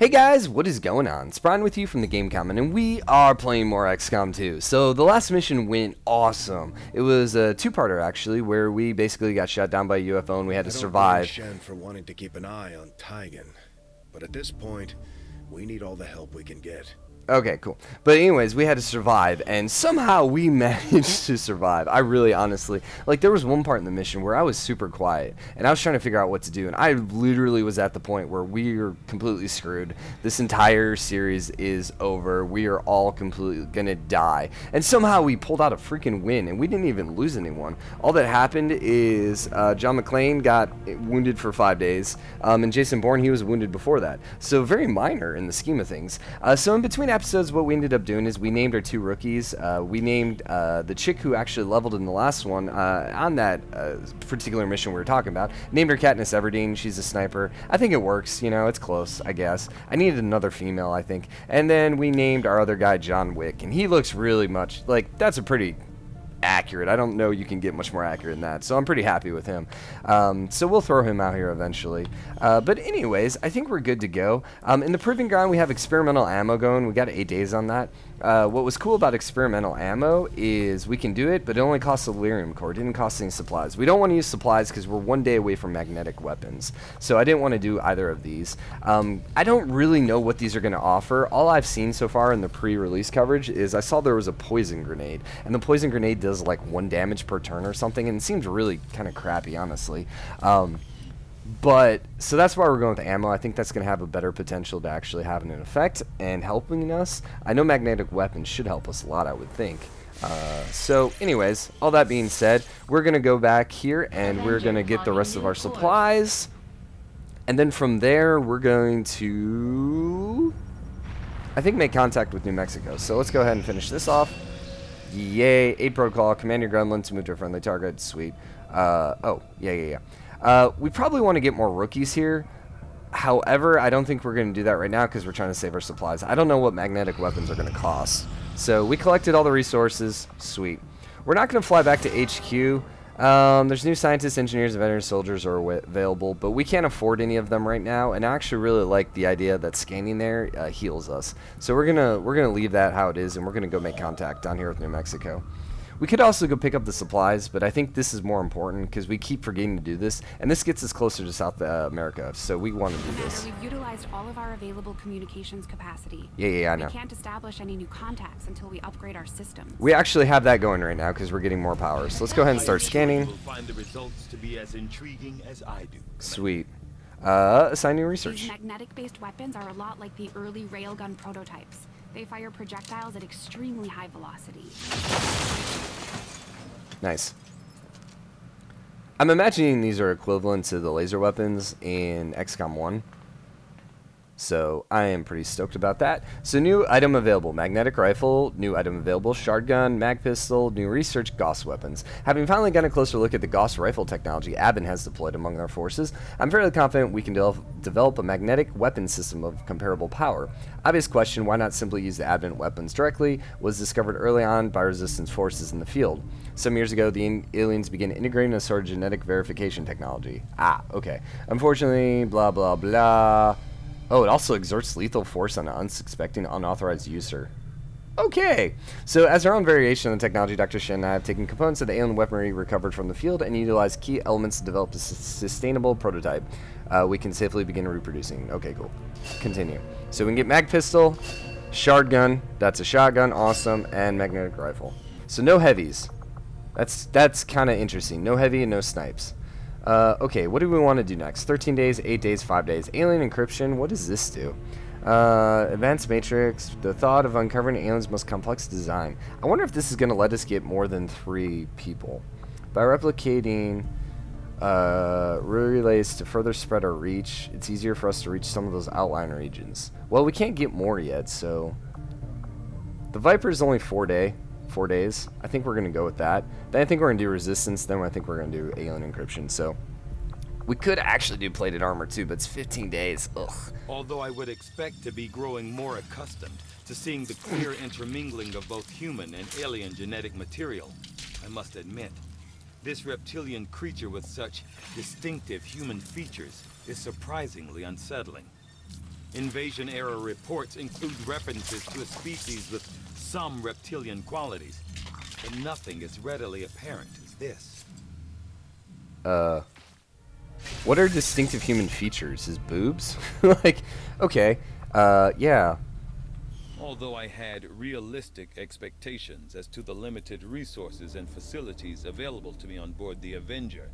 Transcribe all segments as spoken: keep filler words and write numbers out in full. Hey guys, what is going on? Spawn with you from the Game Common, and we are playing more X COM two. So the last mission went awesome. It was a two-parter actually, where we basically got shot down by a U F O and we had I to survive. Don't blame Shen for wanting to keep an eye on Tygen, but at this point, we need all the help we can get. Okay, cool. But anyways, we had to survive, and somehow we managed to survive. I really honestly, like, there was one part in the mission where I was super quiet, and I was trying to figure out what to do, and I literally was at the point where we are completely screwed. This entire series is over. We are all completely gonna die. And somehow we pulled out a freaking win, and we didn't even lose anyone. All that happened is uh, John McClane got wounded for five days, um, and Jason Bourne, he was wounded before that. So very minor in the scheme of things. Uh, so in between episodes, what we ended up doing is we named our two rookies. Uh, we named uh, the chick who actually leveled in the last one uh, on that uh, particular mission we were talking about. Named her Katniss Everdeen. She's a sniper. I think it works. You know, it's close, I guess. I needed another female, I think. And then we named our other guy John Wick, and he looks really much like, that's a pretty accurate. I don't know you can get much more accurate than that, so I'm pretty happy with him. Um, so we'll throw him out here eventually. Uh, but anyways, I think we're good to go. Um, in the Proving Ground, we have experimental ammo going. We got eight days on that. Uh, what was cool about experimental ammo is we can do it, but it only costs a lyrium core. It didn't cost any supplies. We don't want to use supplies because we're one day away from magnetic weapons. So I didn't want to do either of these. Um, I don't really know what these are going to offer. All I've seen so far in the pre-release coverage is I saw there was a poison grenade, and the poison grenade does like one damage per turn or something, and it seems really kind of crappy, honestly. Um, But, so that's why we're going with ammo. I think that's going to have a better potential to actually having an effect and helping us. I know magnetic weapons should help us a lot, I would think. Uh, so, anyways, all that being said, we're going to go back here and we're going to get the rest of our supplies. And then from there, we're going to, I think, make contact with New Mexico. So let's go ahead and finish this off. Yay, eight protocol, command your gremlin to move to a friendly target. Sweet. Uh, oh, yeah, yeah, yeah. Uh, we probably want to get more rookies here. However, I don't think we're going to do that right now because we're trying to save our supplies. I don't know what magnetic weapons are going to cost. So we collected all the resources. Sweet. We're not going to fly back to H Q. Um, there's new scientists, engineers, and veteran soldiers are available, but we can't afford any of them right now. And I actually really like the idea that scanning there uh, heals us. So we're gonna we're gonna leave that how it is, and we're gonna go make contact down here with New Mexico. We could also go pick up the supplies, but I think this is more important because we keep forgetting to do this, and this gets us closer to South uh, America, so we want to do this. We've utilized all of our available communications capacity. Yeah, yeah, I know. We can't establish any new contacts until we upgrade our system. We actually have that going right now because we're getting more power, so let's go ahead and start scanning. We'll find the results to be as intriguing as I do. Sweet. Uh, assign new research. These magnetic-based weapons are a lot like the early railgun prototypes. They fire projectiles at extremely high velocity. Nice. I'm imagining these are equivalent to the laser weapons in X COM one. So I am pretty stoked about that. So new item available, magnetic rifle, new item available, shotgun, mag pistol, new research, Gauss weapons. Having finally gotten a closer look at the Gauss rifle technology Advent has deployed among our forces, I'm fairly confident we can de develop a magnetic weapon system of comparable power. Obvious question, why not simply use the Advent weapons directly, was discovered early on by resistance forces in the field. Some years ago, the aliens began integrating a sort of genetic verification technology. Ah, okay. Unfortunately, blah, blah, blah. Oh, it also exerts lethal force on an unsuspecting, unauthorized user. Okay, so as our own variation on the technology, Doctor Shen and I have taken components of the alien weaponry recovered from the field and utilized key elements to develop a sustainable prototype. Uh, we can safely begin reproducing. Okay, cool. Continue. So we can get mag pistol, shotgun. That's a shotgun. Awesome. And magnetic rifle. So no heavies. That's that's kind of interesting. No heavy and no snipes. Uh, okay, what do we want to do next? thirteen days, eight days, five days. Alien encryption, what does this do? Uh, advanced matrix, the thought of uncovering an alien's most complex design. I wonder if this is going to let us get more than three people. By replicating uh, relays to further spread our reach, it's easier for us to reach some of those outlying regions. Well, we can't get more yet, so... The Viper is only four day. Four days. I think we're going to go with that. Then I think we're going to do resistance. Then I think we're going to do alien encryption. So we could actually do plated armor too, but it's fifteen days. Ugh. Although I would expect to be growing more accustomed to seeing the clear intermingling of both human and alien genetic material, I must admit, this reptilian creature with such distinctive human features is surprisingly unsettling. Invasion-era reports include references to a species with some reptilian qualities, but nothing as readily apparent as this. Uh... What are distinctive human features? His boobs? Like, okay, uh, yeah. Although I had realistic expectations as to the limited resources and facilities available to me on board the Avenger,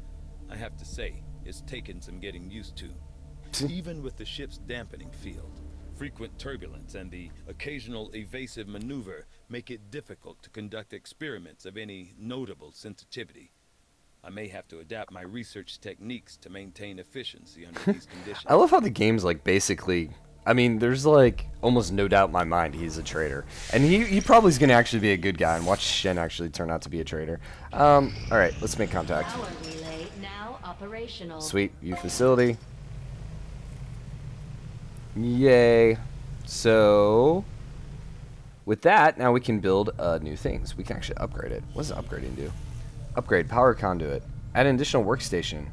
I have to say, it's taken some getting used to. Even with the ship's dampening field, frequent turbulence and the occasional evasive maneuver make it difficult to conduct experiments of any notable sensitivity. I may have to adapt my research techniques to maintain efficiency under these conditions. I love how the game's like basically, I mean, there's like almost no doubt in my mind he's a traitor. And he, he probably is going to actually be a good guy, and watch Shen actually turn out to be a traitor. Um, alright, let's make contact. Power relay now operational. Sweet, view facility. Yay. So, with that, now we can build uh, new things. We can actually upgrade it. What does upgrading do? Upgrade power conduit. Add an additional workstation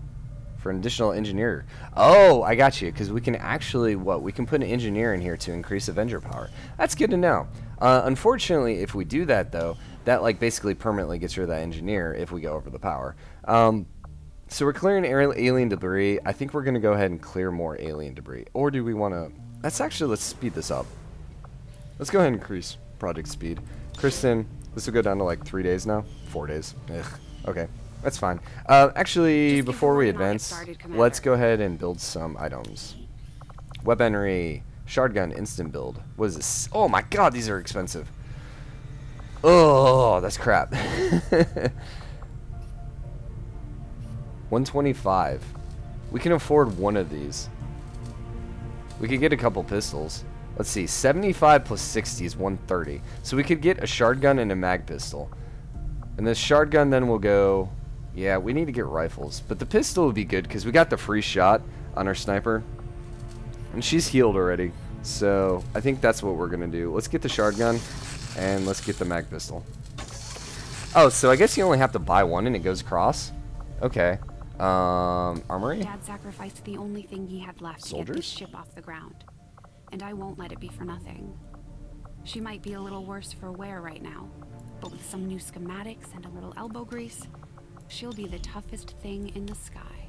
for an additional engineer. Oh, I got you, because we can actually, what, we can put an engineer in here to increase Avenger power. That's good to know. Uh, unfortunately, if we do that, though, that, like, basically permanently gets rid of that engineer if we go over the power. Um, so we're clearing alien debris. I think we're going to go ahead and clear more alien debris. Or do we want to... Let's actually, let's speed this up. Let's go ahead and increase project speed. Kristen, this will go down to, like, three days now? Four days. Ugh. Okay, that's fine. Uh, actually, before we advance, started, let's go ahead and build some items. Weaponry, shotgun, instant build. What is this? Oh my god, these are expensive. Oh, that's crap. one twenty-five. We can afford one of these. We could get a couple pistols. Let's see, seventy-five plus sixty is one thirty. So we could get a shotgun and a mag pistol. And this shotgun then will go... Yeah, we need to get rifles. But the pistol would be good, because we got the free shot on our sniper. And she's healed already. So, I think that's what we're going to do. Let's get the shotgun, and let's get the mag pistol. Oh, so I guess you only have to buy one, and it goes across? Okay. Um, armory? Dad sacrificed the only thing he had left Soldiers? to get this ship off the ground. And I won't let it be for nothing. She might be a little worse for wear right now. But with some new schematics and a little elbow grease, she'll be the toughest thing in the sky.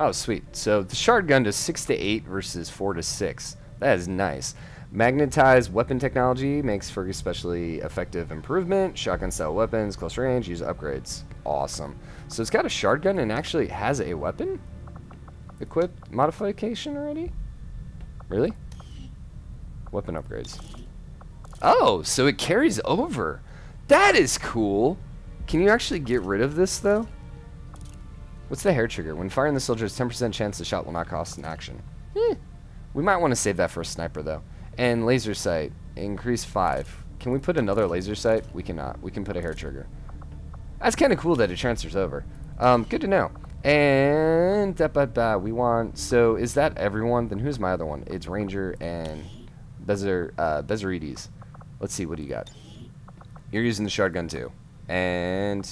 Oh, sweet. So the shard gun to six to eight versus four to six. That is nice. Magnetized weapon technology makes for especially effective improvement. Shotgun style weapons, close range, use upgrades. Awesome. So it's got a shard gun and actually has a weapon? Equipped modification already? Really? Weapon upgrades. Oh, so it carries over. That is cool. Can you actually get rid of this, though? What's the hair trigger? When firing the soldier, there's ten percent chance the shot will not cost an action. Eh. We might want to save that for a sniper, though. And laser sight. Increase five. Can we put another laser sight? We cannot. We can put a hair trigger. That's kind of cool that it transfers over. Um, good to know. And... Da, ba, ba, we want... So, is that everyone? Then who's my other one? It's Ranger and Bezer, uh, Bezerides. Let's see, what do you got? You're using the shotgun too. And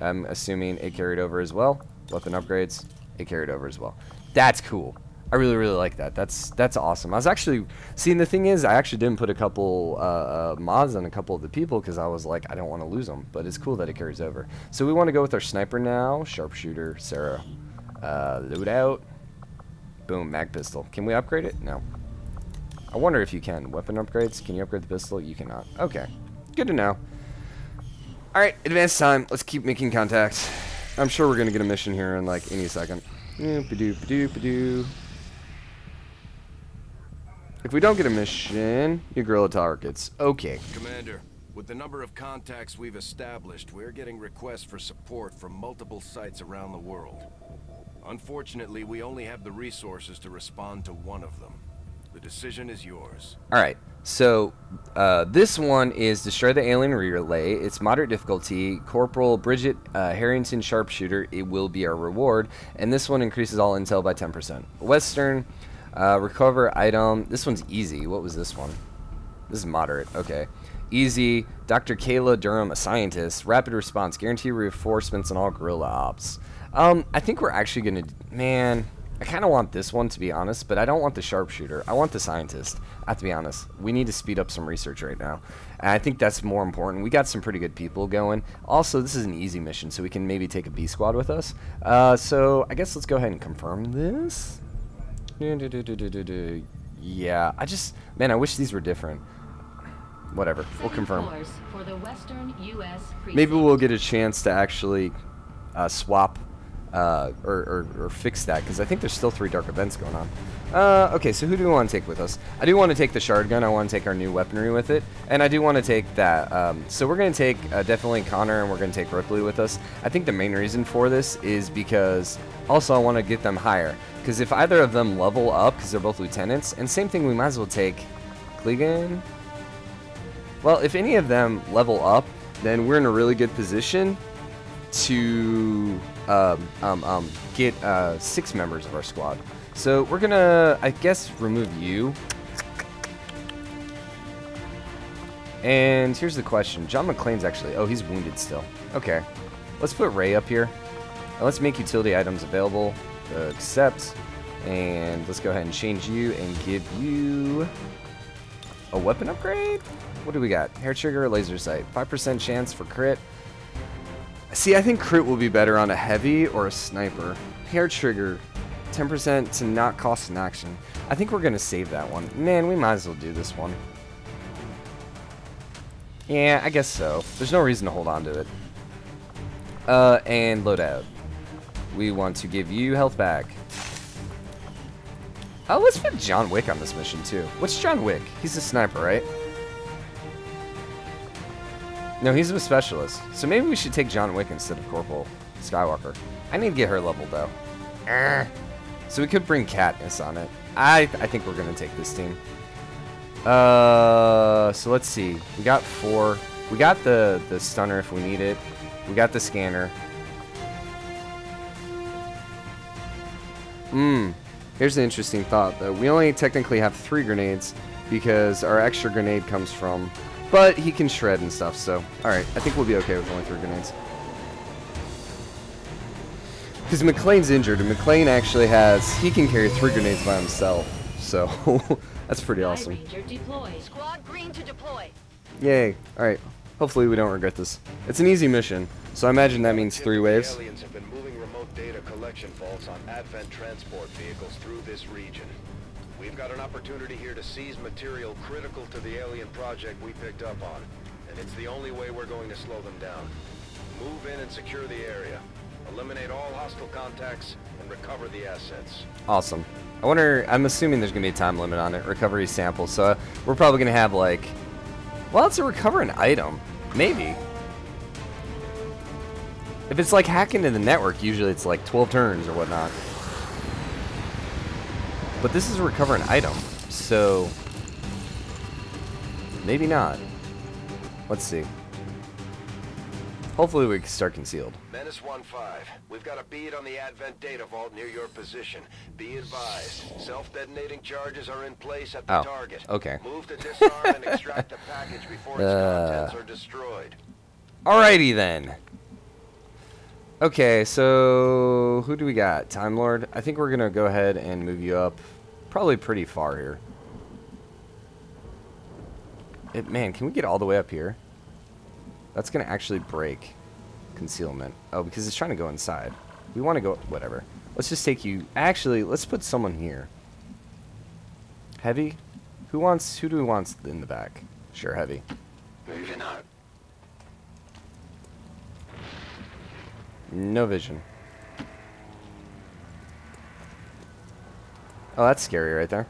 I'm assuming it carried over as well. Weapon upgrades, it carried over as well. That's cool. I really, really like that. That's that's awesome. I was actually, seeing the thing is, I actually didn't put a couple uh, mods on a couple of the people because I was like, I don't want to lose them. But it's cool that it carries over. So we want to go with our sniper now. Sharpshooter, Sarah. Uh, loadout. Boom, mag pistol. Can we upgrade it? No. I wonder if you can. Weapon upgrades. Can you upgrade the pistol? You cannot. Okay. Good to know. Alright, advanced time. Let's keep making contact. I'm sure we're going to get a mission here in like any second. If we don't get a mission, you guerrilla targets. Okay. Commander, with the number of contacts we've established, we're getting requests for support from multiple sites around the world. Unfortunately, we only have the resources to respond to one of them. The decision is yours. Alright, so uh, this one is Destroy the Alien Relay. It's moderate difficulty. Corporal Bridget uh, Harrington Sharpshooter. It will be our reward. And this one increases all intel by ten percent. Western, uh, recover item. This one's easy. What was this one? This is moderate. Okay. Easy. Doctor Kayla Durham, a scientist. Rapid response. Guarantee reinforcements on all guerrilla ops. Um, I think we're actually going to... Man... I kind of want this one, to be honest, but I don't want the sharpshooter. I want the scientist. I have to be honest. We need to speed up some research right now. And I think that's more important. We got some pretty good people going. Also, this is an easy mission, so we can maybe take a B squad with us. Uh, so I guess let's go ahead and confirm this. Yeah, I just, man, I wish these were different. Whatever, we'll confirm. For the Western U S maybe we'll get a chance to actually uh, swap uh, or, or, or fix that, because I think there's still three dark events going on. Uh, okay, so who do we want to take with us? I do want to take the shard gun. I want to take our new weaponry with it, and I do want to take that. Um, so we're going to take uh, definitely Connor, and we're going to take Ripley with us. I think the main reason for this is because also I want to get them higher, because if either of them level up, because they're both lieutenants, and same thing, we might as well take Kligan. Well, if any of them level up, then we're in a really good position to um, um, um, get uh, six members of our squad. So we're going to, I guess, remove you. And here's the question. John McClane's actually, oh, he's wounded still. Okay. Let's put Rey up here. And let's make utility items available. Uh, accept. And let's go ahead and change you and give you a weapon upgrade? What do we got? Hair trigger, laser sight. five percent chance for crit. See, I think crit will be better on a heavy or a sniper. Hair trigger, ten percent to not cost an action. I think we're going to save that one. Man, we might as well do this one. Yeah, I guess so. There's no reason to hold on to it. Uh, and loadout. We want to give you health back. Oh, let's put John Wick on this mission, too. What's John Wick? He's a sniper, right? No, he's a specialist. So maybe we should take John Wick instead of Corporal Skywalker. I need to get her leveled, though. Arrgh. So we could bring Katniss on it. I, I think we're going to take this team. Uh, so let's see. We got four. We got the, the stunner if we need it. We got the scanner. Hmm. Here's an interesting thought, though. We only technically have three grenades because our extra grenade comes from... But he can shred and stuff, so... Alright, I think we'll be okay with only three grenades. Because McClane's injured, and McClane actually has... He can carry three grenades by himself, so... That's pretty awesome. Yay. Alright. Hopefully we don't regret this. It's an easy mission, so I imagine that means three waves. Aliens have been moving remote data collection faults on Advent transport vehicles through this region. We've got an opportunity here to seize material critical to the alien project we picked up on, and it's the only way we're going to slow them down. Move in and secure the area. Eliminate all hostile contacts and recover the assets. Awesome. I wonder, I'm assuming there's going to be a time limit on it. Recovery sample, so uh, we're probably going to have like, well, it's a recover an item. Maybe. If it's like hack into the network, usually it's like twelve turns or whatnot. But this is recover an item, so maybe not. Let's see. Hopefully we can start concealed. Menace one five, we've got a bead on the Advent data vault near your position. Be advised, self-detonating charges are in place at the oh, target. Okay. Move to disarm and extract the package before its uh, contents are destroyed. Alrighty then. Okay, so who do we got? Time Lord? I think we're going to go ahead and move you up probably pretty far here. It, man, can we get all the way up here? That's going to actually break concealment. Oh, because it's trying to go inside. We want to go... Whatever. Let's just take you... Actually, let's put someone here. Heavy? Who wants... Who do we want in the back? Sure, Heavy. Maybe not. No vision. Oh, that's scary right there.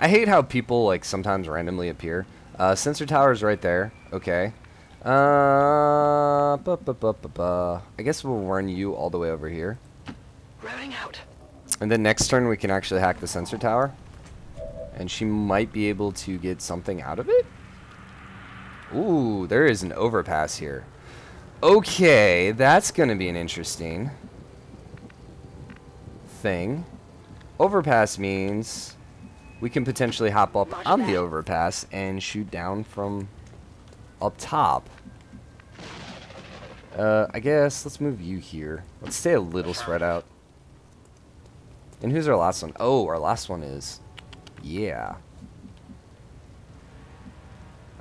I hate how people, like, sometimes randomly appear. Uh, sensor tower's right there. Okay. Uh, ba, ba, ba, ba, ba. I guess we'll run you all the way over here. Running out. And then next turn we can actually hack the sensor tower. And she might be able to get something out of it? Ooh, there is an overpass here. Okay, that's going to be an interesting thing. Overpass means we can potentially hop up Watch on that. the overpass and shoot down from up top. Uh, I guess let's move you here. Let's stay a little spread out. And who's our last one? Oh, our last one is... Yeah.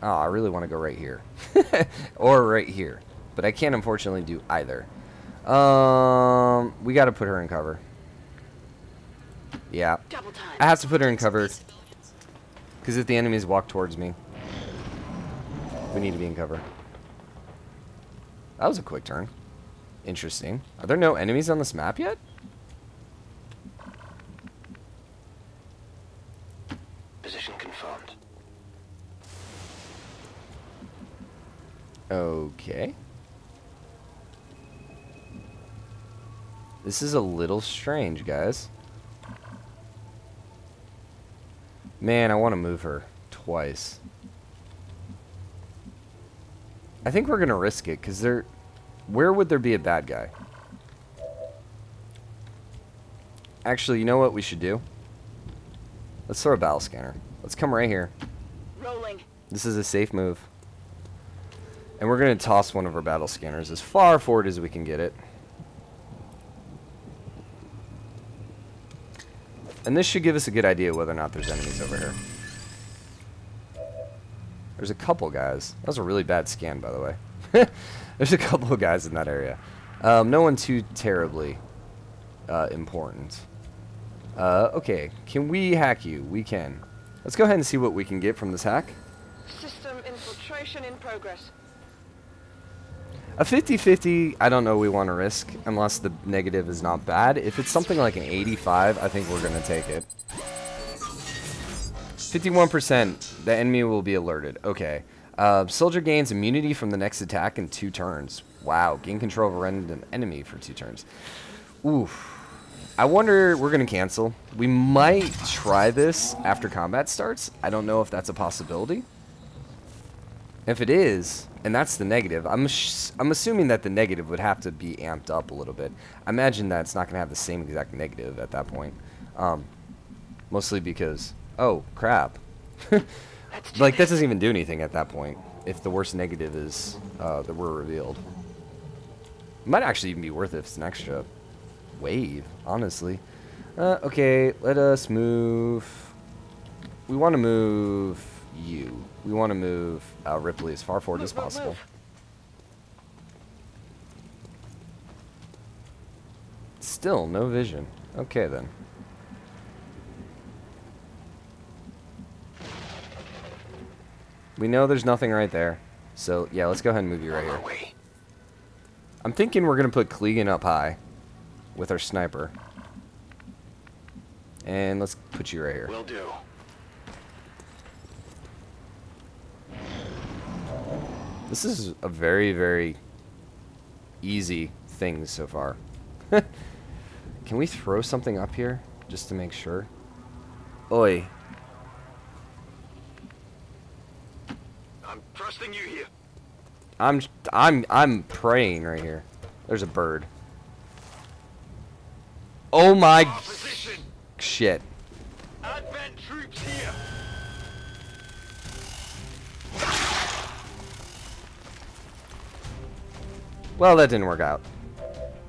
Oh, I really want to go right here. Or right here. But I can't, unfortunately, do either. Um, we got to put her in cover. Yeah. I have to put her in cover. Because if the enemies walk towards me, we need to be in cover. That was a quick turn. Interesting. Are there no enemies on this map yet? Position confirmed. Okay. This is a little strange, guys. Man, I want to move her twice. I think we're going to risk it, because there... Where would there be a bad guy? Actually, you know what we should do? Let's throw a battle scanner. Let's come right here. Rolling. This is a safe move. And we're going to toss one of our battle scanners as far forward as we can get it. And this should give us a good idea whether or not there's enemies over here. There's a couple guys. That was a really bad scan, by the way. There's a couple of guys in that area. Um, no one too terribly uh, important. Uh, okay, can we hack you? We can. Let's go ahead and see what we can get from this hack. System infiltration in progress. A fifty fifty, I don't know we want to risk, unless the negative is not bad. If it's something like an eighty-five, I think we're going to take it. fifty-one percent, the enemy will be alerted. Okay. Uh, soldier gains immunity from the next attack in two turns. Wow. Gain control of a random enemy for two turns. Oof. I wonder, we're going to cancel. We might try this after combat starts. I don't know if that's a possibility. If it is, and that's the negative, I'm sh I'm assuming that the negative would have to be amped up a little bit. I imagine that it's not going to have the same exact negative at that point. Um, mostly because, oh, crap. Like, that doesn't even do anything at that point, if the worst negative is uh, that we're revealed. It might actually even be worth it if it's an extra wave, honestly. Uh, okay, let us move. We want to move... you. We want to move uh, Ripley as far forward move, as possible. Move. Still no vision. Okay then. We know there's nothing right there. So yeah, let's go ahead and move you right here. I'm thinking we're going to put Kligan up high with our sniper. And let's put you right here. Will do. This is a very, very easy thing so far. Can we throw something up here just to make sure? Oi. I'm trusting you here. I'm I'm I'm praying right here. There's a bird. Oh my shit. Advent troops here. Well, that didn't work out.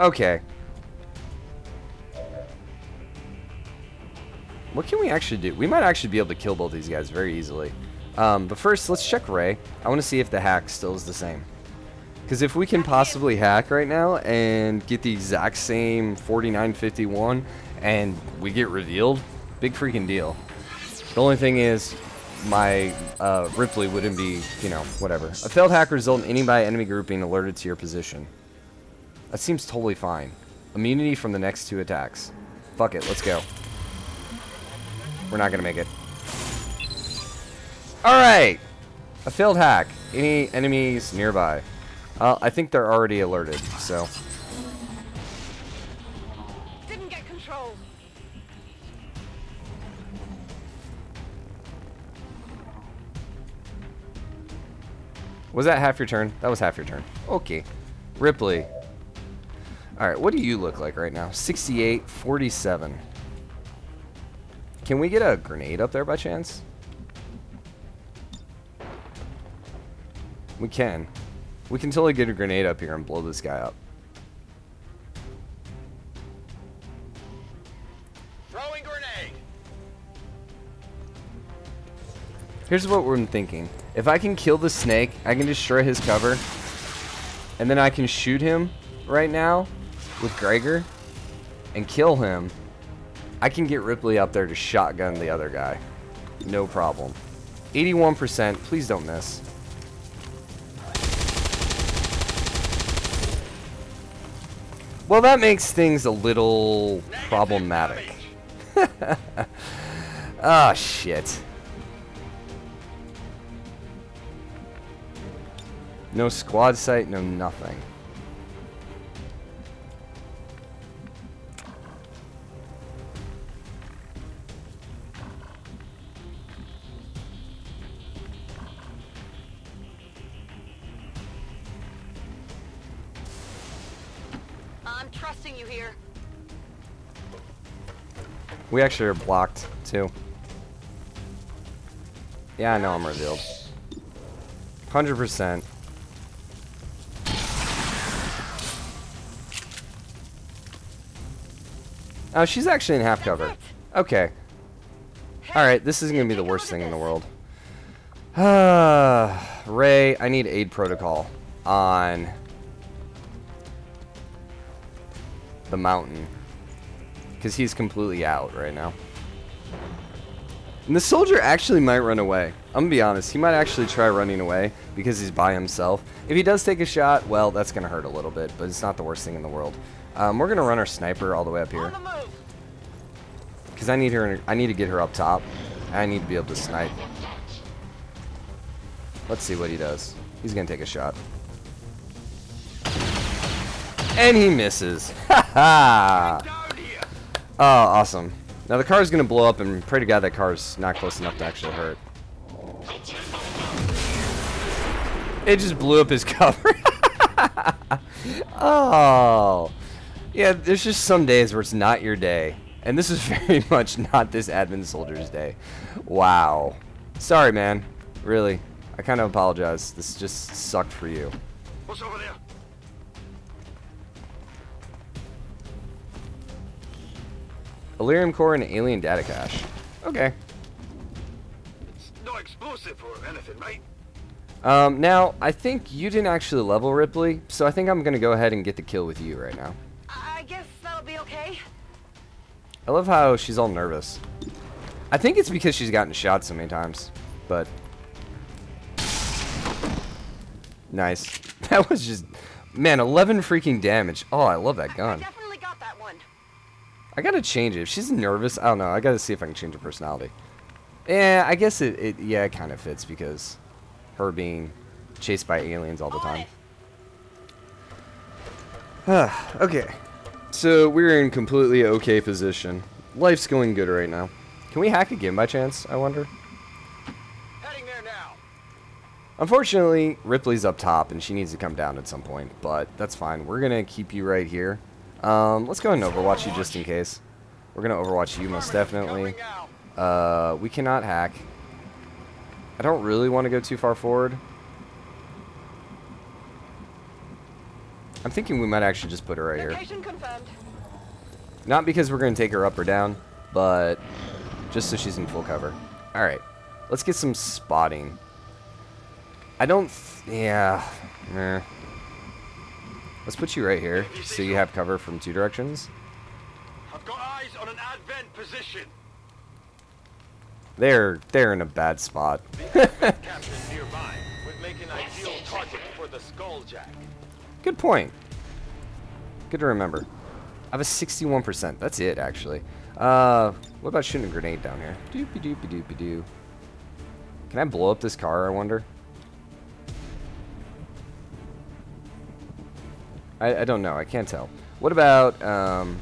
Okay. What can we actually do? We might actually be able to kill both these guys very easily. Um, but first, let's check Rey. I want to see if the hack still is the same. Because if we can possibly hack right now and get the exact same forty-nine fifty-one and we get revealed, big freaking deal. The only thing is... my uh, Ripley wouldn't be, you know, whatever. A failed hack result in any by enemy group being alerted to your position. That seems totally fine. Immunity from the next two attacks. Fuck it, let's go. We're not gonna make it. Alright! A failed hack. Any enemies nearby. Uh, I think they're already alerted, so... Didn't get control. Was that half your turn? That was half your turn. Okay. Ripley. Alright, what do you look like right now? sixty-eight, forty-seven. Can we get a grenade up there by chance? We can. We can totally get a grenade up here and blow this guy up. Here's what I'm thinking. If I can kill the snake, I can destroy his cover, and then I can shoot him right now with Gregor and kill him. I can get Ripley up there to shotgun the other guy. No problem. eighty-one percent. Please don't miss. Well, that makes things a little problematic. Ah, oh, shit. No squad sight, no nothing. I'm trusting you here. We actually are blocked, too. Yeah, I know I'm revealed. one hundred percent. Oh, she's actually in half cover. Okay. Alright, this isn't going to be the worst thing in the world. Uh, Rey, I need aid protocol on the mountain. Because he's completely out right now. And the soldier actually might run away. I'm going to be honest. He might actually try running away because he's by himself. If he does take a shot, well, that's going to hurt a little bit. But it's not the worst thing in the world. Um, we're going to run our sniper all the way up here. Because I need her. I need to get her up top. And I need to be able to snipe. Let's see what he does. He's going to take a shot. And he misses. Ha ha! Oh, awesome. Now the car is going to blow up, and pray to God that car is not close enough to actually hurt. It just blew up his cover. Oh. Yeah, there's just some days where it's not your day. And this is very much not this admin soldier's day. Wow. Sorry, man. Really. I kind of apologize. This just sucked for you. What's over there? Illyrium core and alien data cache. Okay. It's no explosive or anything, mate. Um, now, I think you didn't actually level Ripley, so I think I'm going to go ahead and get the kill with you right now. I guess that'll be okay. I love how she's all nervous. I think it's because she's gotten shot so many times, but... Nice. That was just... Man, eleven freaking damage. Oh, I love that gun. I definitely got that one. I gotta change it. If she's nervous, I don't know. I gotta see if I can change her personality. Yeah, I guess it, it yeah, it kind of fits because her being chased by aliens all the time. Okay. So we're in completely okay position. Life's going good right now. Can we hack again by chance, I wonder? Heading there now. Unfortunately, Ripley's up top and she needs to come down at some point, but that's fine. We're gonna keep you right here. Um, let's go ahead and overwatch you just in case. We're going to overwatch you most definitely. Uh, we cannot hack. I don't really want to go too far forward. I'm thinking we might actually just put her right here. Not because we're going to take her up or down, but just so she's in full cover. Alright, let's get some spotting. I don't... Th yeah... Nah. Let's put you right here, so you have cover from two directions. I've got eyes on an Advent position. They're they're in a bad spot. Good point. Good to remember. I have a sixty-one percent. That's it, actually. Uh, what about shooting a grenade down here? Doopy doopy doopy doo. Can I blow up this car? I wonder. I, I don't know. I can't tell. What about, um...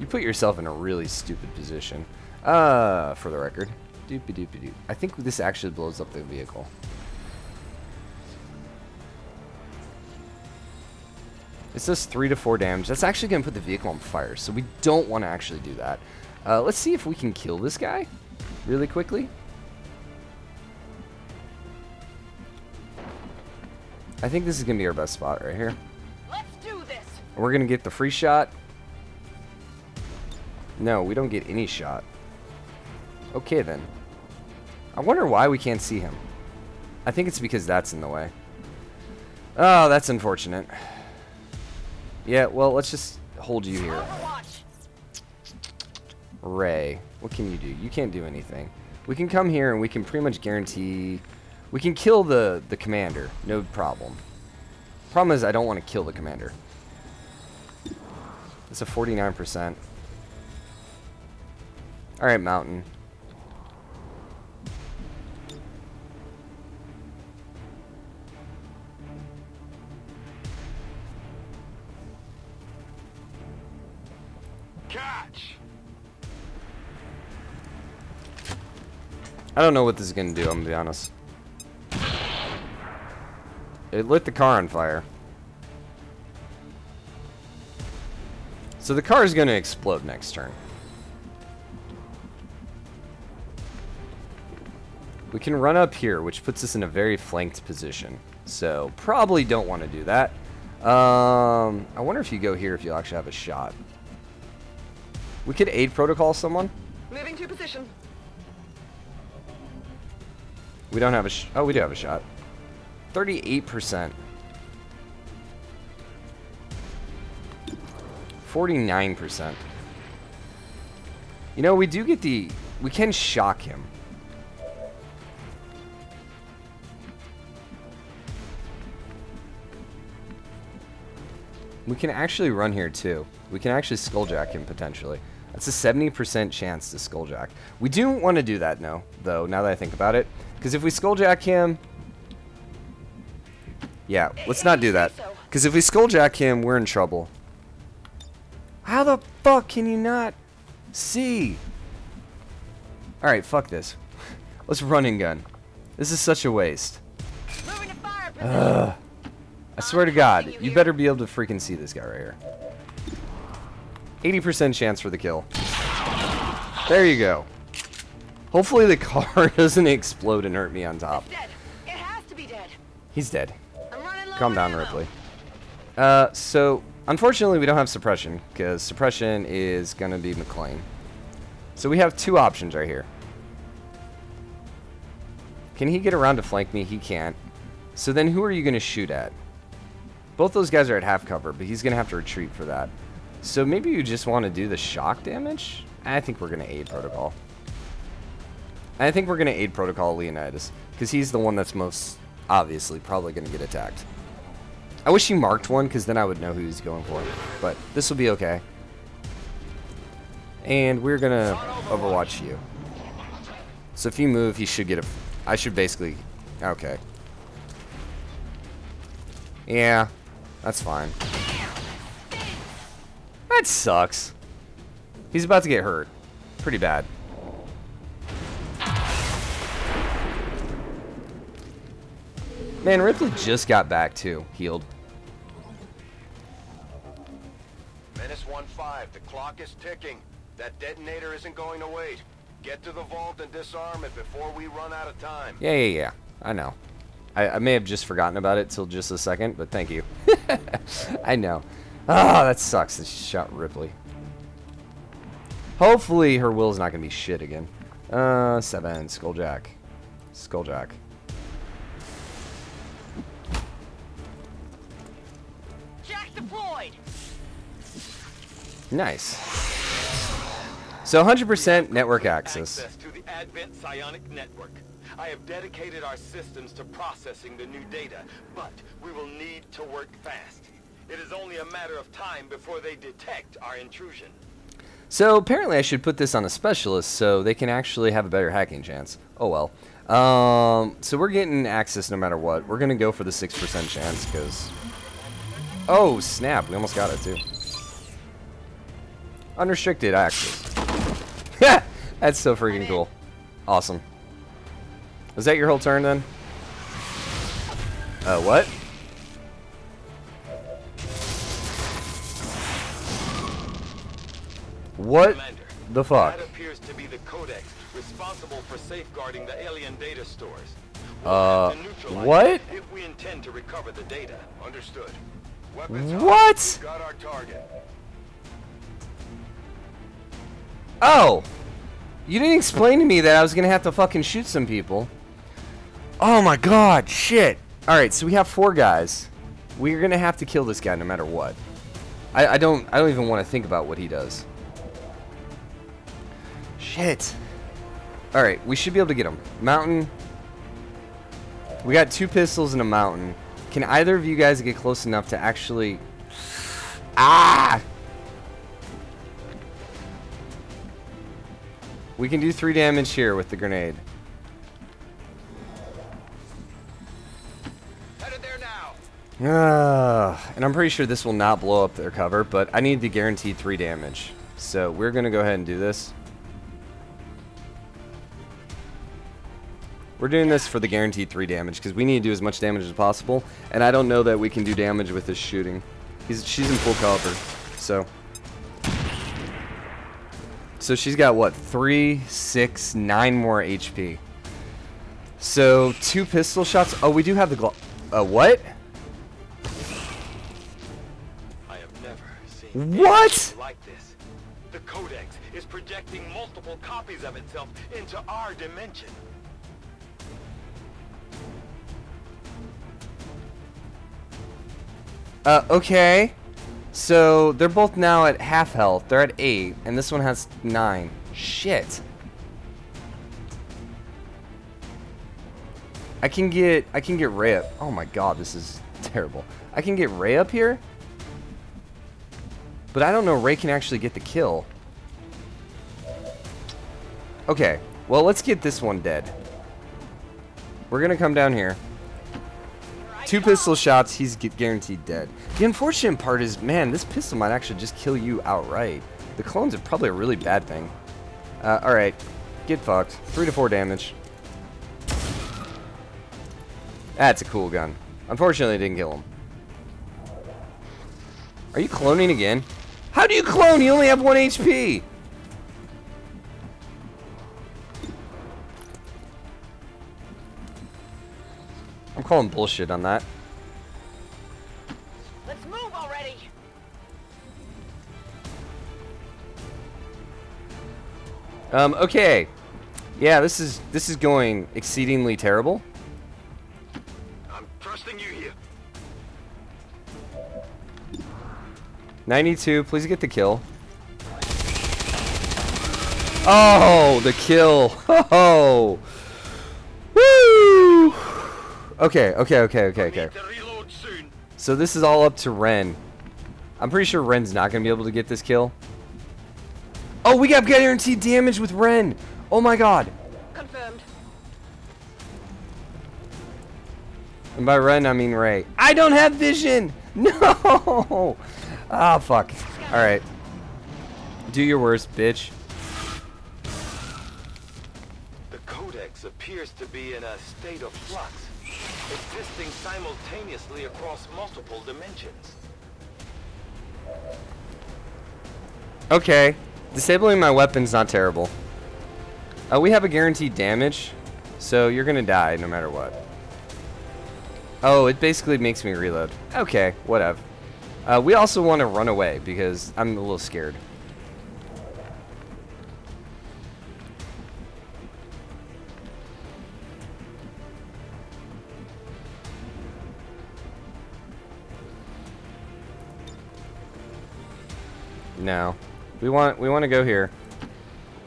You put yourself in a really stupid position. Uh, for the record. Doop-a-doop-a-doop. I think this actually blows up the vehicle. It says three to four damage. That's actually going to put the vehicle on fire, so we don't want to actually do that. Uh, let's see if we can kill this guy really quickly. I think this is going to be our best spot right here. Let's do this. We're going to get the free shot. No, we don't get any shot. Okay, then. I wonder why we can't see him. I think it's because that's in the way. Oh, that's unfortunate. Yeah, well, let's just hold you here. Rey, what can you do? You can't do anything. We can come here and we can pretty much guarantee... We can kill the, the commander. No problem. Problem is I don't want to kill the commander. It's a forty-nine percent. Alright, Mountain. Catch. I don't know what this is going to do, I'm going to be honest. It lit the car on fire. So the car is going to explode next turn. We can run up here, which puts us in a very flanked position. So probably don't want to do that. Um, I wonder if you go here if you'll actually have a shot. We could aid protocol someone. Moving to position. We don't have a sh- oh, we do have a shot. thirty-eight percent. forty-nine percent. You know, we do get the... We can shock him. We can actually run here, too. We can actually Skulljack him, potentially. That's a seventy percent chance to Skulljack. We do want to do that, no, though, now that I think about it. Because if we Skulljack him... Yeah, let's not do that. Because if we Skulljack him, we're in trouble. How the fuck can you not see? Alright, fuck this. Let's run and gun. This is such a waste. Ugh. I swear to God, you better be able to freaking see this guy right here. eighty percent chance for the kill. There you go. Hopefully the car doesn't explode and hurt me on top. It has to be dead. He's dead. Calm down, Ripley. Uh, so, unfortunately, we don't have suppression, because suppression is going to be McClane. So we have two options right here. Can he get around to flank me? He can't. So then who are you going to shoot at? Both those guys are at half cover, but he's going to have to retreat for that. So maybe you just want to do the shock damage? I think we're going to aid protocol. I think we're going to aid protocol Leonidas, because he's the one that's most obviously probably going to get attacked. I wish he marked one, because then I would know who he's going for. But this will be okay. And we're going to overwatch you. So if you move, he should get a... I should basically... Okay. Yeah. That's fine. That sucks. He's about to get hurt. Pretty bad. Man, Ripley just got back, too. Healed. Menace one five, the clock is ticking. That detonator isn't going to wait. Get to the vault and disarm it before we run out of time. Yeah, yeah, yeah. I know. I, I may have just forgotten about it till just a second, but thank you. I know. Ah, oh, that sucks that she shot Ripley. Hopefully her will's not going to be shit again. Uh, seven. Skulljack. Skulljack. Nice. So one hundred percent network access. Access to the Advent psionic network. I have dedicated our systems to processing the new data, but we will need to work fast. It is only a matter of time before they detect our intrusion. So apparently I should put this on a specialist so they can actually have a better hacking chance. Oh well. Um, so we're getting access no matter what. We're going to go for the six percent chance because... Oh, snap. We almost got it, too. Unrestricted access. That's so freaking cool. Awesome. Was that your whole turn, then? Uh, what? What Commander, the fuck? That appears to be the Codex responsible for safeguarding the alien data stores. We'll uh, what? If we intend to recover the data. Understood. What? Got our target. Oh. You didn't explain to me that I was gonna have to fucking shoot some people. Oh my god, shit. Alright, so we have four guys. We're gonna have to kill this guy no matter what. I, I don't I don't even want to think about what he does. Shit. Alright, we should be able to get him. Mountain. We got two pistols and a mountain. Can either of you guys get close enough to actually... Ah! We can do three damage here with the grenade. Headed there now. Uh, and I'm pretty sure this will not blow up their cover, but I need to guarantee three damage. So we're going to go ahead and do this. We're doing this for the guaranteed three damage, because we need to do as much damage as possible. And I don't know that we can do damage with this shooting. He's, she's in full cover, so... So she's got, what, three, six, nine more H P. So, two pistol shots. Oh, we do have the glo- Uh, what? I have never seen what? Like this. The Codex is projecting multiple copies of itself into our dimension. Uh, okay. So, they're both now at half health. They're at eight, and this one has nine. Shit. I can get... I can get Rey up. Oh my god, this is terrible. I can get Rey up here? But I don't know Rey can actually get the kill. Okay. Well, let's get this one dead. We're gonna come down here. Two pistol shots, he's guaranteed dead. The unfortunate part is, man, this pistol might actually just kill you outright. The clones are probably a really bad thing. Uh, Alright, get fucked. Three to four damage. That's a cool gun. Unfortunately, it didn't kill him. Are you cloning again? How do you clone? You only have one H P! I'm calling bullshit on that. Let's move already. Um, okay. Yeah, this is this is going exceedingly terrible. I'm trusting you here. ninety-two, please get the kill. Oh, the kill. Oh. Woo! Okay, okay, okay, okay, okay. So this is all up to Ren. I'm pretty sure Ren's not going to be able to get this kill. Oh, we got guaranteed damage with Ren. Oh my god. Confirmed. And by Ren, I mean Rey. I don't have vision. No. Ah, fuck. All right. Do your worst, bitch. The Codex appears to be in a state of flux, existing simultaneously across multiple dimensions. Okay. Disabling my weapon's not terrible. Uh, we have a guaranteed damage, so you're gonna die no matter what. Oh, it basically makes me reload. Okay, whatever. Uh, we also want to run away because I'm a little scared. No, we want we want to go here.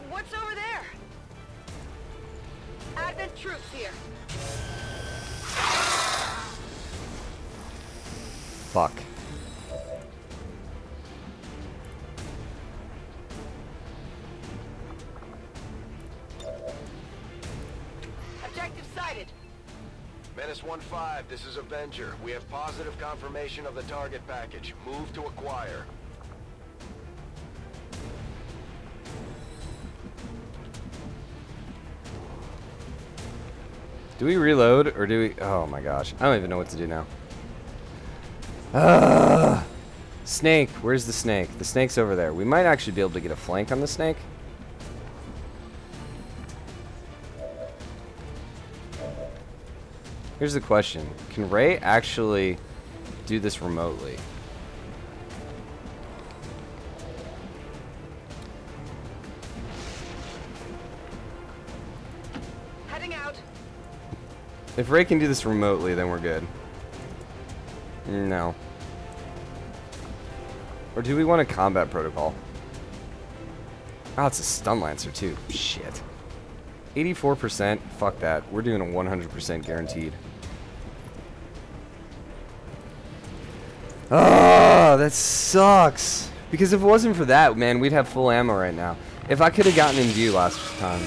What's over there? Advent troops here. Fuck. Objective sighted. Menace one five. This is Avenger. We have positive confirmation of the target package. Move to acquire. Do we reload or do we... Oh my gosh. I don't even know what to do now. Ugh. Snake. Where's the snake? The snake's over there. We might actually be able to get a flank on the snake. Here's the question. Can Rey actually do this remotely? If Rey can do this remotely, then we're good. No. Or do we want a combat protocol? Oh, it's a stun lancer too. Shit. eighty-four percent. Fuck that. We're doing a one hundred percent guaranteed. Oh, that sucks. Because if it wasn't for that, man, we'd have full ammo right now. If I could have gotten in view last time.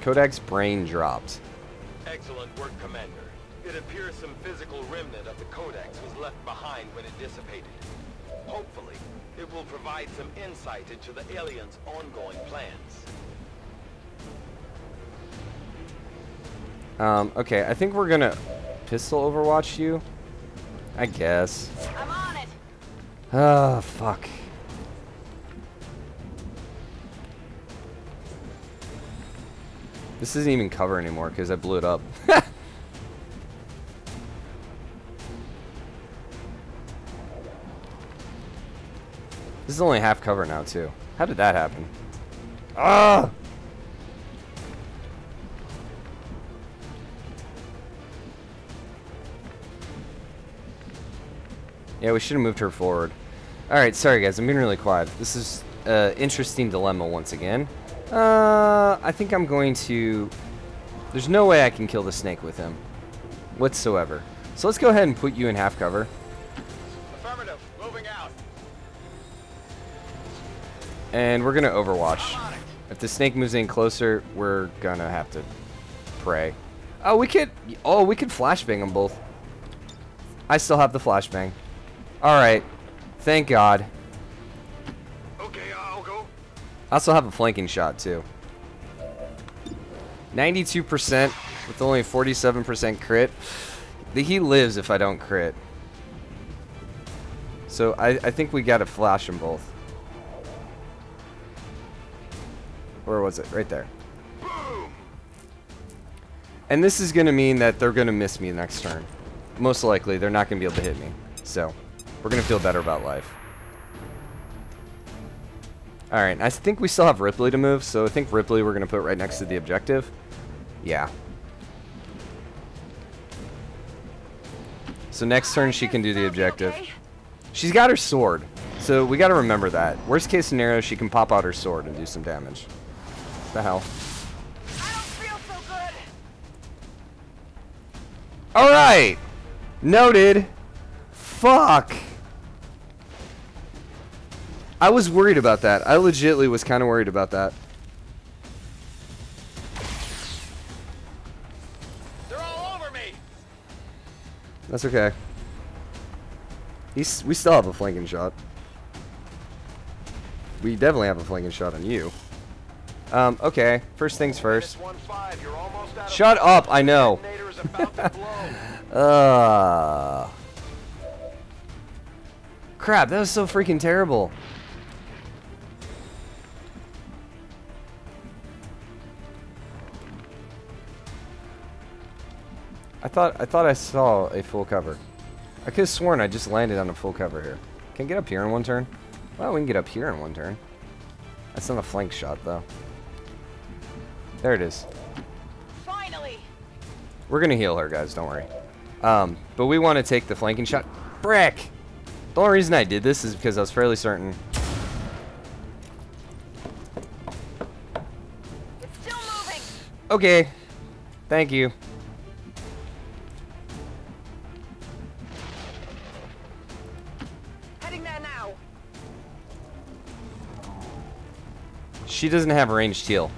Codex brain dropped. Excellent work, Commander. It appears some physical remnant of the Codex was left behind when it dissipated. Hopefully, it will provide some insight into the aliens' ongoing plans. Um, okay, I think we're gonna pistol overwatch you. I guess. I'm on it. Ah, fuck. This isn't even cover anymore because I blew it up. This is only half cover now, too. How did that happen? Ah! Yeah, we should have moved her forward. Alright, sorry guys, I'm being really quiet. This is an uh, interesting dilemma once again. Uh, I think I'm going to... There's no way I can kill the snake with him. Whatsoever. So let's go ahead and put you in half cover. Affirmative, moving out. And we're going to overwatch. If the snake moves in closer, we're going to have to pray. Oh, we could... Oh, we could flashbang them both. I still have the flashbang. Alright. Thank God. Okay, I'll go. I also have a flanking shot, too. ninety-two percent with only forty-seven percent crit. He lives if I don't crit. So I, I think we gotta flash them both. Where was it? Right there. Boom. And this is gonna mean that they're gonna miss me next turn. Most likely, they're not gonna be able to hit me. So we're gonna feel better about life. Alright, I think we still have Ripley to move, so I think Ripley we're going to put right next to the objective. Yeah. So next turn she can do the objective. She's got her sword, so we got to remember that. Worst case scenario, she can pop out her sword and do some damage. What the hell? I don't feel so good. Alright! Noted! Fuck! I was worried about that. I legitly was kind of worried about that. They're all over me. That's okay. He's, we still have a flanking shot. We definitely have a flanking shot on you. Um, okay. First things first. Shut up, I know. uh, crap, that was so freaking terrible. I thought I thought I saw a full cover. I could have sworn I just landed on a full cover here. Can I get up here in one turn? Well, we can get up here in one turn. That's not a flank shot, though. There it is. Finally. We're gonna heal her, guys. Don't worry. Um, but we want to take the flanking shot. Brick. The only reason I did this is because I was fairly certain. It's still moving. Okay. Thank you. She doesn't have ranged heal.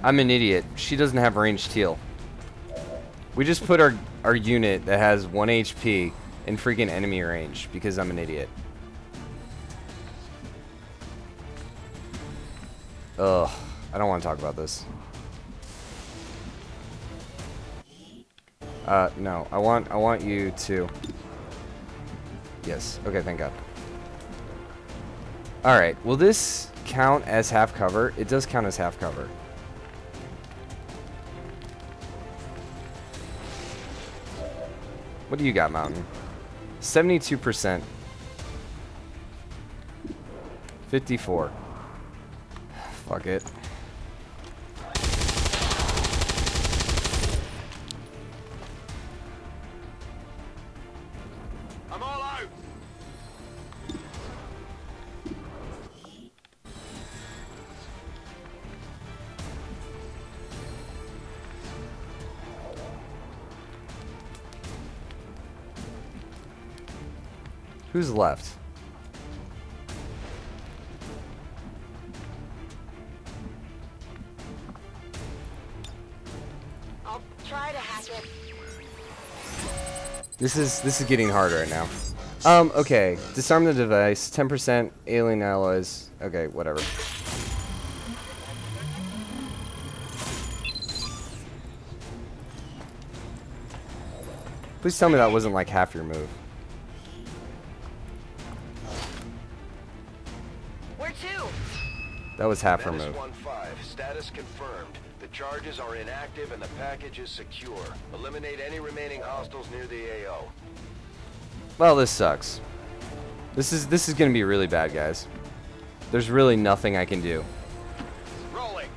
I'm an idiot. She doesn't have ranged heal. We just put our, our unit that has one H P in freaking enemy range because I'm an idiot. Ugh. I don't want to talk about this. Uh, no. I want, I want you to... Yes. Okay, thank God. Alright, will this count as half cover? It does count as half cover. What do you got, Mountain? seventy-two percent. fifty-four. Fuck it. Who's left? I'll try to hack it. This is this is getting hard right now. Um, okay. Disarm the device. ten percent alien alloys. Okay, whatever. Please tell me that wasn't like half your move. Where to? That was half her move. one five, status confirmed. The charges are inactive and the package is secure. Eliminate any remaining hostiles near the A O. Well, this sucks. This is this is gonna be really bad, guys. There's really nothing I can do. Rolling.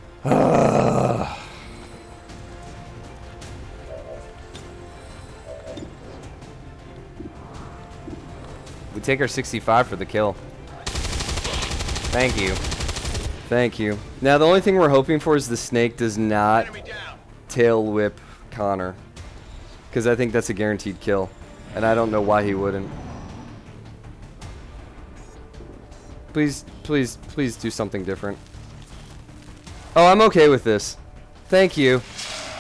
We take our sixty-five for the kill. Thank you. Thank you. Now, the only thing we're hoping for is the snake does not tail whip Connor. Because I think that's a guaranteed kill. And I don't know why he wouldn't. Please, please, please do something different. Oh, I'm okay with this. Thank you.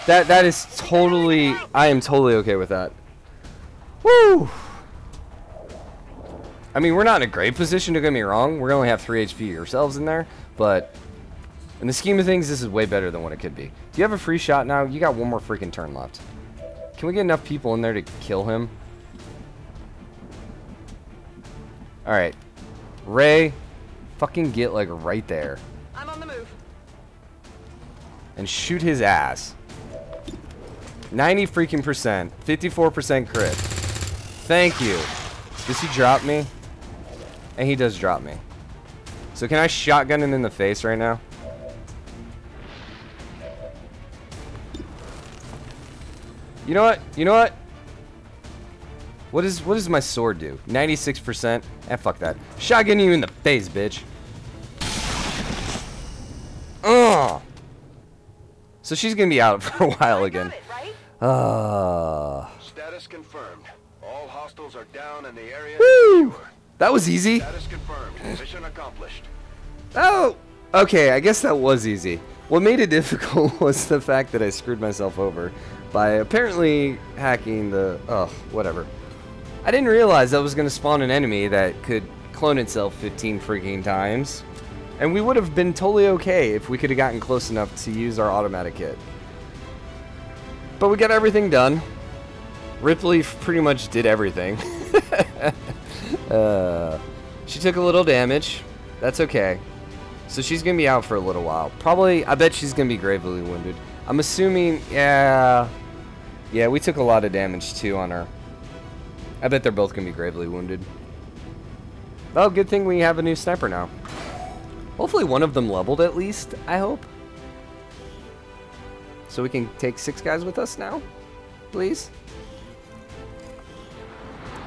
That that is totally... I am totally okay with that. Woo! I mean, we're not in a great position, don't get me wrong. We only have three H P ourselves in there, but in the scheme of things, this is way better than what it could be. Do you have a free shot now? You got one more freaking turn left. Can we get enough people in there to kill him? Alright. Rey, fucking get, like, right there. I'm on the move. And shoot his ass. ninety freaking percent. fifty-four percent crit. Thank you. Does he drop me? And he does drop me. So can I shotgun him in the face right now? You know what? You know what? What is what does my sword do? ninety-six percent? Eh, fuck that. Shotgun you in the face, bitch. Ugh. So she's gonna be out for a while again. Uh. Status confirmed. All hostiles are down in the area. Woo! That was easy. Status confirmed. Mission accomplished. Oh! Okay, I guess that was easy. What made it difficult was the fact that I screwed myself over by apparently hacking the... Oh, whatever. I didn't realize I was going to spawn an enemy that could clone itself fifteen freaking times. And we would have been totally okay if we could have gotten close enough to use our automatic hit. But we got everything done. Ripley pretty much did everything. uh, she took a little damage. That's okay. So she's going to be out for a little while. Probably, I bet she's going to be gravely wounded. I'm assuming, yeah. Yeah, we took a lot of damage too on her. I bet they're both going to be gravely wounded. Well, good thing we have a new sniper now. Hopefully one of them leveled at least, I hope. So we can take six guys with us now, please.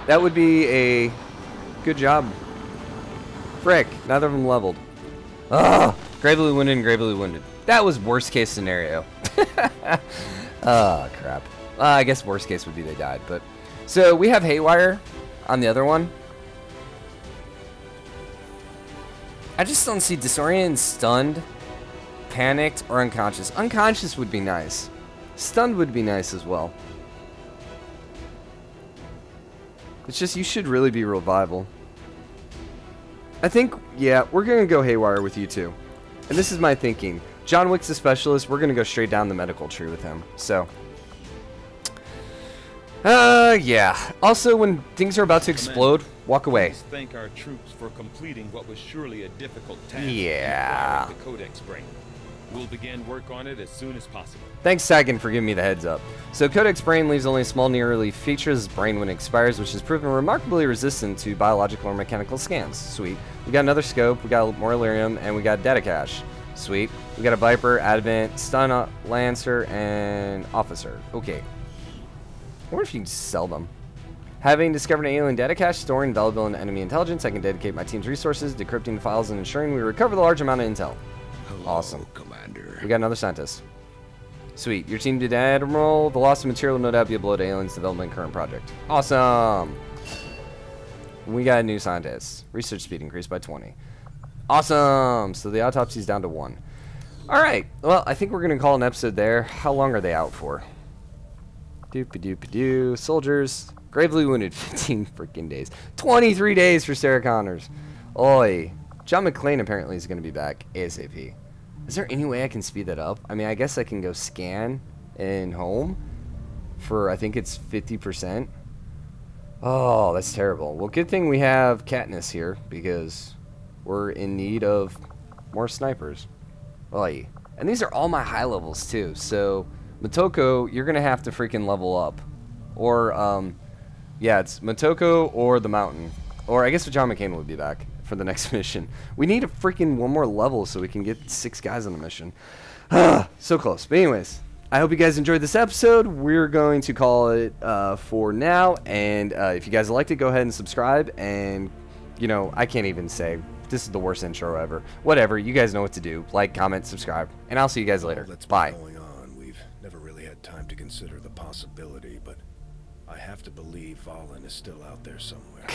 That would be a good job. Frick, neither of them leveled. Ugh, gravely wounded and gravely wounded. That was worst case scenario. Oh, crap. Uh, I guess worst case would be they died. But so we have Haywire on the other one. I just don't see disoriented, stunned, panicked, or unconscious. Unconscious would be nice. Stunned would be nice as well. It's just, you should really be revival. I think, yeah, we're going to go Haywire with you two. And this is my thinking. John Wick's a specialist. We're going to go straight down the medical tree with him. So, uh, yeah. Also, when things are about to explode, walk away. Thank our troops for completing what was surely a difficult task. Yeah. The Codex break. We'll begin work on it as soon as possible. Thanks, Tygen, for giving me the heads up. So, Codex Brain leaves only a small nearly features brain when it expires, which has proven remarkably resistant to biological or mechanical scans. Sweet. We got another scope, we got more Illyrium, and we got data cache. Sweet. We got a Viper, Advent, Stun Lancer, and Officer. Okay. I wonder if you can sell them. Having discovered an alien data cache storing valuable enemy intelligence, I can dedicate my team's resources, decrypting the files, and ensuring we recover the large amount of intel. Awesome. Commander. We got another scientist. Sweet. Your team did Admiral. The loss of material will no doubt be a blow to Alien's development current project. Awesome. We got a new scientist. Research speed increased by twenty. Awesome! So the autopsy's down to one. Alright, well, I think we're going to call an episode there. How long are they out for? Doop-a-doop-a-doo. Soldiers. Gravely wounded. fifteen freaking days. twenty-three days for Sarah Connors. Oi. John McClane apparently is going to be back ASAP. Is there any way I can speed that up? I mean, I guess I can go scan and home for, I think it's fifty percent. Oh, that's terrible. Well, good thing we have Katniss here, because we're in need of more snipers. Oy. And these are all my high levels, too. So, Motoko, you're going to have to freaking level up. Or, um, yeah, it's Motoko or the mountain. Or I guess John McCain would be back for the next mission. We need a freaking one more level so we can get six guys on the mission. So close. But anyways, I hope you guys enjoyed this episode. We're going to call it uh, for now. And uh, if you guys liked it, go ahead and subscribe. And, you know, I can't even say. This is the worst intro ever. Whatever. You guys know what to do. Like, comment, subscribe. And I'll see you guys later. That's bye. What's going on. We've never really had time to consider the possibility, but I have to believe Vahlen is still out there somewhere.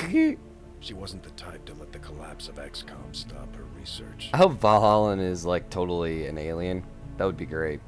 She wasn't the type to let the collapse of X COM stop her research. I hope Vahlen is, like, totally an alien. That would be great.